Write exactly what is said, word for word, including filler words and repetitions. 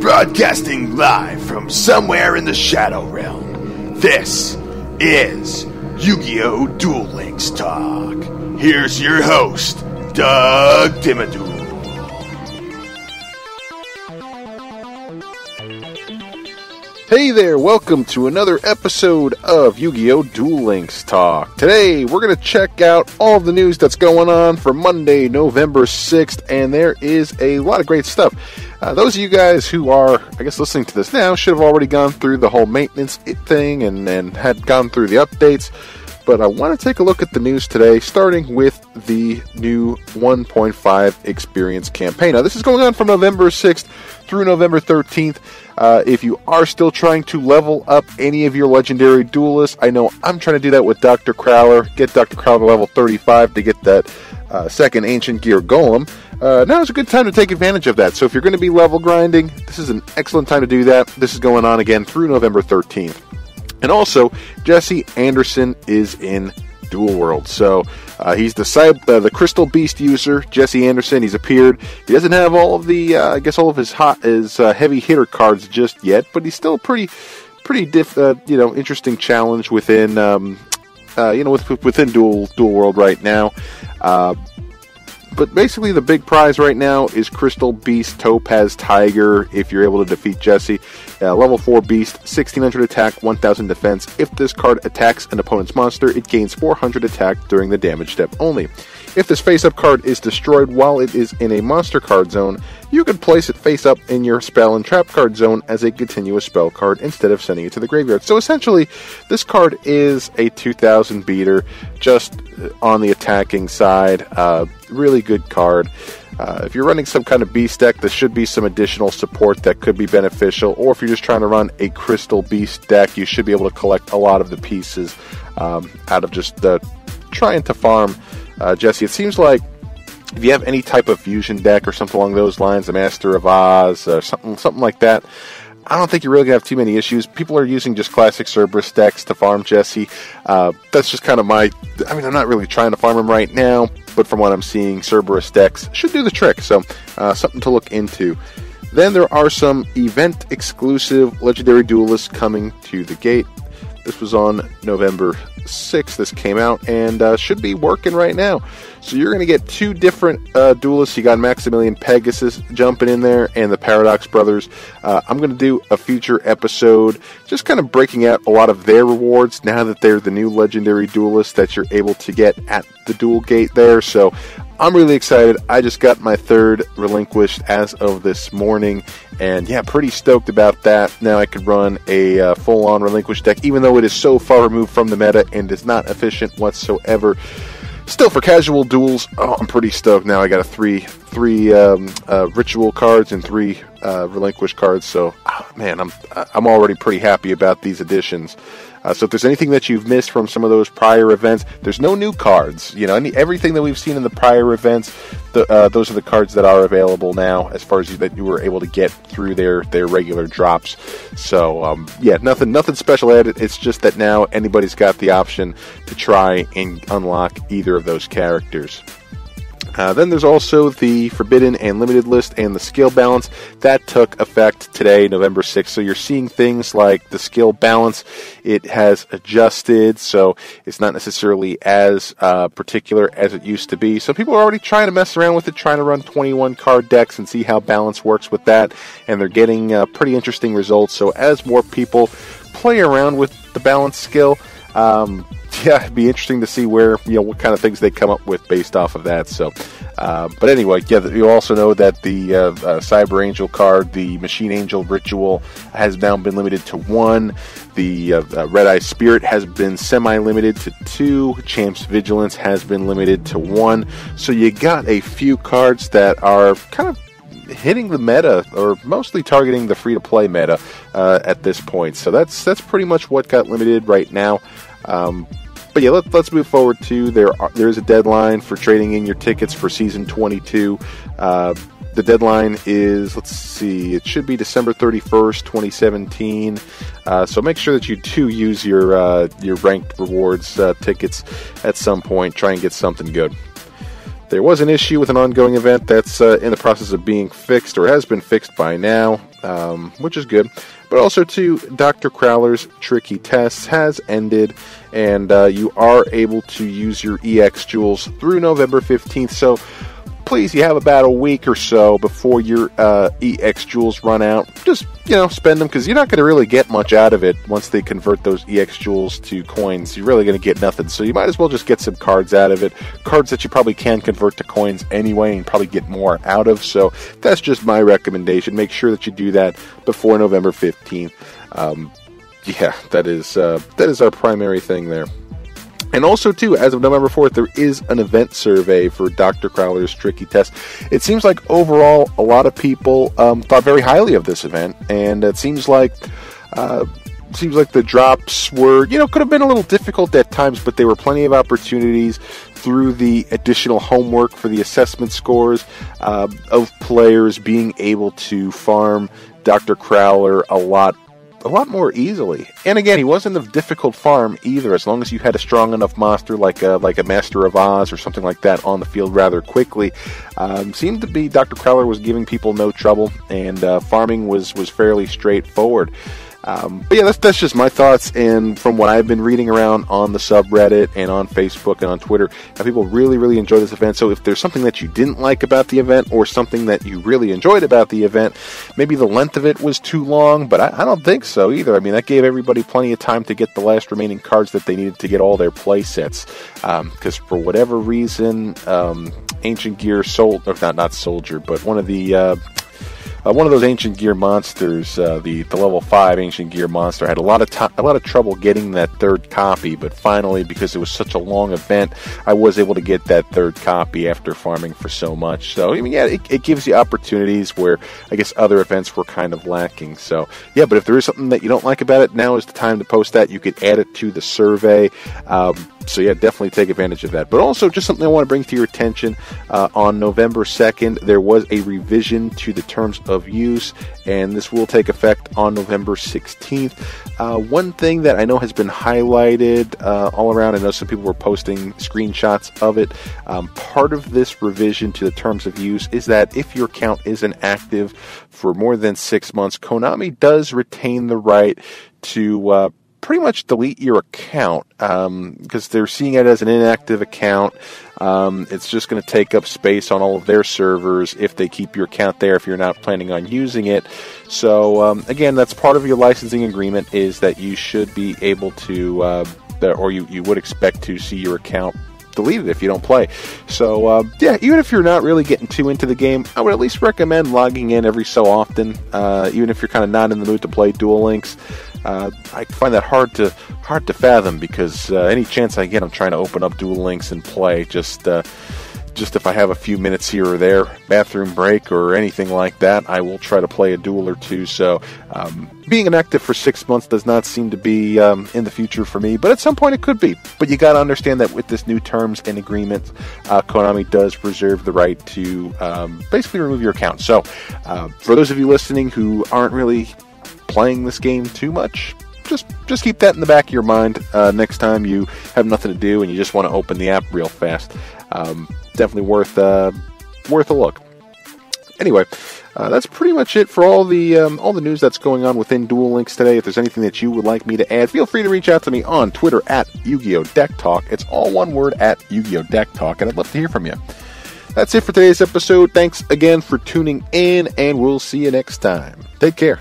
Broadcasting live from somewhere in the Shadow Realm, this is Yu-Gi-Oh! Duel Links Talk. Here's your host, Doug Dimmadoo. Hey there, welcome to another episode of Yu-Gi-Oh! Duel Links Talk. Today, we're going to check out all the news that's going on for Monday, November sixth, and there is a lot of great stuff. Uh, those of you guys who are, I guess, listening to this now should have already gone through the whole maintenance thing and, and had gone through the updates, but I want to take a look at the news today, starting with the new one point five experience campaign. Now, this is going on from November sixth through November thirteenth. Uh, if you are still trying to level up any of your legendary duelists, I know I'm trying to do that with Doctor Crowler. Get Doctor Crowler level thirty-five to get that uh, second Ancient Gear Golem. Uh, now is a good time to take advantage of that. So if you're going to be level grinding, this is an excellent time to do that. This is going on again through November thirteenth. And also, Jesse Anderson is in Dual World. So uh, he's the cyber, uh, the Crystal Beast user, Jesse Anderson. He's appeared. He doesn't have all of the, uh, I guess, all of his hot, his uh, heavy hitter cards just yet, but he's still pretty, pretty diff, uh, you know, interesting challenge within, um, uh, you know, with, within Dual Dual World right now. Uh, but basically, the big prize right now is Crystal Beast Topaz Tiger. If you're able to defeat Jesse, uh, level four Beast, sixteen hundred attack, one thousand defense. If this card attacks an opponent's monster, it gains four hundred attack during the damage step only. If this face-up card is destroyed while it is in a monster card zone, you can place it face-up in your spell and trap card zone as a continuous spell card instead of sending it to the graveyard. So essentially, this card is a two thousand beater, just on the attacking side. Uh, really good card. Uh, if you're running some kind of beast deck, there should be some additional support that could be beneficial. Or if you're just trying to run a Crystal Beast deck, you should be able to collect a lot of the pieces um, out of just the trying to farm Uh, Jesse. It seems like if you have any type of fusion deck or something along those lines, the Master of Oz or something, something like that, I don't think you're really going to have too many issues. People are using just classic Cerberus decks to farm Jesse. Uh, that's just kind of my... I mean, I'm not really trying to farm him right now, but from what I'm seeing, Cerberus decks should do the trick. So, uh, something to look into. Then there are some event-exclusive Legendary Duelists coming to the gate. This was on November sixth. This came out and uh, should be working right now. So you're going to get two different uh, duelists. You got Maximilian Pegasus jumping in there and the Paradox Brothers. Uh, I'm going to do a future episode just kind of breaking out a lot of their rewards now that they're the new legendary duelists that you're able to get at the duel gate there. So I'm really excited. I just got my third Relinquished as of this morning. And yeah, pretty stoked about that. Now I could run a uh, full-on Relinquished deck, even though it is so far removed from the meta and is not efficient whatsoever. Still, for casual duels, oh, I'm pretty stoked now. I got a three, three um, uh, Ritual cards and three uh, Relinquished cards. So, oh, man, I'm I'm already pretty happy about these additions. Uh, so if there's anything that you've missed from some of those prior events, there's no new cards. You know, any, everything that we've seen in the prior events, the, uh, those are the cards that are available now as far as you, that you were able to get through their, their regular drops. So, um, yeah, nothing nothing special added. It's just that now anybody's got the option to try and unlock either of those characters. Uh, then there's also the Forbidden and Limited list and the skill balance. That took effect today, November sixth. So you're seeing things like the skill balance. It has adjusted, so it's not necessarily as uh, particular as it used to be. So people are already trying to mess around with it, trying to run twenty-one card decks and see how balance works with that. And they're getting uh, pretty interesting results. So as more people play around with the balance skill, um, yeah, it'd be interesting to see where, you know, what kind of things they come up with based off of that. So, uh, but anyway, yeah, you also know that the uh, uh, Cyber Angel card, the Machine Angel Ritual, has now been limited to one. The uh, uh, Red Eye Spirit has been semi-limited to two. Champs Vigilance has been limited to one. So you got a few cards that are kind of hitting the meta, or mostly targeting the free-to-play meta uh, at this point. So that's that's pretty much what got limited right now. Um, But yeah, let, let's move forward to there. Are, there is a deadline for trading in your tickets for season twenty-two. Uh, the deadline is, let's see, it should be December thirty-first, twenty seventeen. Uh, so make sure that you do use your uh, your ranked rewards uh, tickets at some point. Try and get something good. There was an issue with an ongoing event that's uh, in the process of being fixed, or has been fixed by now, um, which is good. But also, too, Doctor Crowler's Tricky Tests has ended, and uh, you are able to use your E X jewels through November fifteenth, so please, you have about a week or so before your uh, E X jewels run out. Just, you know, spend them, because you're not going to really get much out of it once they convert those E X jewels to coins. You're really going to get nothing, so you might as well just get some cards out of it. Cards that you probably can convert to coins anyway and probably get more out of, so that's just my recommendation. Make sure that you do that before November fifteenth. Um, yeah, that is, uh, that is our primary thing there. And also, too, as of November fourth, there is an event survey for Doctor Crowler's Tricky Test. It seems like overall a lot of people um, thought very highly of this event, and it seems like uh, seems like the drops were, you know, could have been a little difficult at times, but there were plenty of opportunities through the additional homework for the assessment scores uh, of players being able to farm Doctor Crowler a lot a lot more easily. And again, he wasn't a difficult farm either, as long as you had a strong enough monster like a, like a Master of Oz or something like that on the field rather quickly. Um, seemed to be Doctor Crowler was giving people no trouble, and uh, farming was, was fairly straightforward. Um, but yeah, that's, that's just my thoughts, and from what I've been reading around on the subreddit and on Facebook and on Twitter, how people really, really enjoy this event. So if there's something that you didn't like about the event, or something that you really enjoyed about the event, maybe the length of it was too long, but I, I don't think so either. I mean, that gave everybody plenty of time to get the last remaining cards that they needed to get all their play sets, because um, for whatever reason, um, Ancient Gear sold, or not, not Soldier, but one of the... Uh, Uh, one of those Ancient Gear monsters, uh, the, the level five Ancient Gear monster, had a lot of to- a lot of trouble getting that third copy, but finally, because it was such a long event, I was able to get that third copy after farming for so much. So, I mean, yeah, it, it gives you opportunities where I guess other events were kind of lacking. So, yeah, but if there is something that you don't like about it, now is the time to post that. You could add it to the survey. Um, So yeah, definitely take advantage of that. But also, just something I want to bring to your attention, uh, on November second, there was a revision to the terms of use, and this will take effect on November sixteenth. Uh, one thing that I know has been highlighted uh, all around, I know some people were posting screenshots of it, um, part of this revision to the terms of use is that if your account isn't active for more than six months, Konami does retain the right to uh, pretty much delete your account, because um, they're seeing it as an inactive account. Um, it's just going to take up space on all of their servers if they keep your account there, if you're not planning on using it. So um, again, that's part of your licensing agreement, is that you should be able to, uh, or you, you would expect to see your account deleted if you don't play. So uh, yeah, even if you're not really getting too into the game, I would at least recommend logging in every so often, uh, even if you're kind of not in the mood to play Duel Links. Uh, I find that hard to hard to fathom, because uh, any chance I get, I'm trying to open up Duel Links and play. Just uh, just if I have a few minutes here or there, bathroom break or anything like that, I will try to play a duel or two. So um, being inactive for six months does not seem to be um, in the future for me, but at some point it could be. But you got to understand that with this new terms and agreement, uh, Konami does reserve the right to um, basically remove your account. So uh, for those of you listening who aren't really playing this game too much, just just keep that in the back of your mind uh, next time you have nothing to do and you just want to open the app real fast. Um, definitely worth uh, worth a look. Anyway, uh, that's pretty much it for all the um, all the news that's going on within Duel Links today. If there's anything that you would like me to add, feel free to reach out to me on Twitter at Yu-Gi-Oh! Deck Talk. It's all one word, at Yu-Gi-Oh! Deck Talk, and I'd love to hear from you. That's it for today's episode. Thanks again for tuning in, and we'll see you next time. Take care.